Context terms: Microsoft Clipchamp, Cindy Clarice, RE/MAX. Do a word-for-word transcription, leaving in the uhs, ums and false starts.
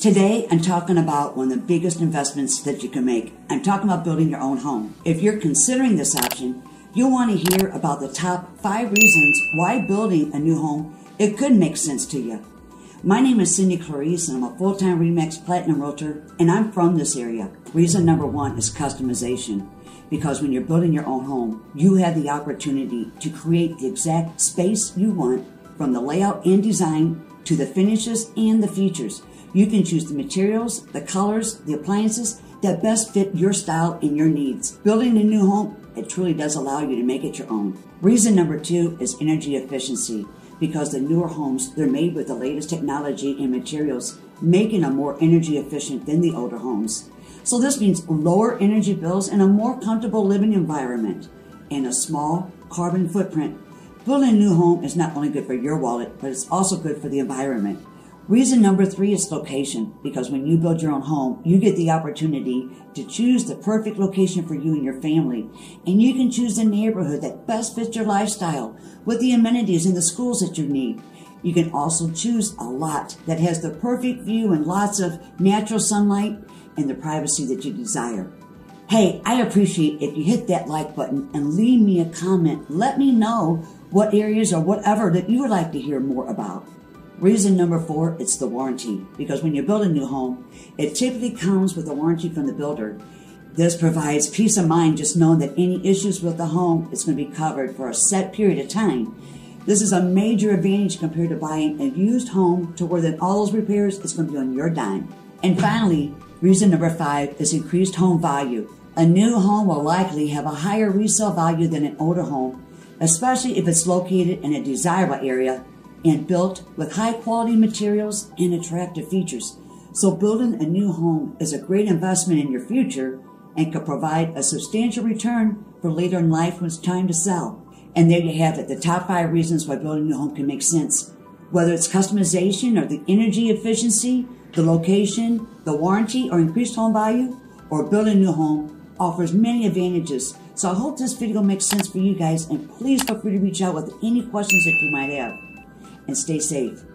Today, I'm talking about one of the biggest investments that you can make. I'm talking about building your own home. If you're considering this option, you'll want to hear about the top five reasons why building a new home, it could make sense to you. My name is Cindy Clarice, and I'm a full-time RE/MAX Platinum Realtor, and I'm from this area. Reason number one is customization, because when you're building your own home, you have the opportunity to create the exact space you want, from the layout and design to the finishes and the features. You can choose the materials, the colors, the appliances that best fit your style and your needs. Building a new home, it truly does allow you to make it your own. Reason number two is energy efficiency, because the newer homes, they're made with the latest technology and materials, making them more energy efficient than the older homes. So this means lower energy bills and a more comfortable living environment and a small carbon footprint. Building a new home is not only good for your wallet, but it's also good for the environment. Reason number three is location, because when you build your own home, you get the opportunity to choose the perfect location for you and your family. And you can choose the neighborhood that best fits your lifestyle with the amenities and the schools that you need. You can also choose a lot that has the perfect view and lots of natural sunlight and the privacy that you desire. Hey, I appreciate if you hit that like button and leave me a comment. Let me know what areas or whatever that you would like to hear more about. Reason number four, it's the warranty, because when you build a new home, it typically comes with a warranty from the builder. This provides peace of mind, just knowing that any issues with the home is going to be covered for a set period of time. This is a major advantage compared to buying a used home, to where that all those repairs is going to be on your dime. And finally, reason number five is increased home value. A new home will likely have a higher resale value than an older home, especially if it's located in a desirable area and built with high-quality materials and attractive features. So building a new home is a great investment in your future and can provide a substantial return for later in life when it's time to sell. And there you have it, the top five reasons why building a new home can make sense. Whether it's customization or the energy efficiency, the location, the warranty, or increased home value, or building a new home, offers many advantages. So I hope this video makes sense for you guys, and please feel free to reach out with any questions that you might have. And stay safe.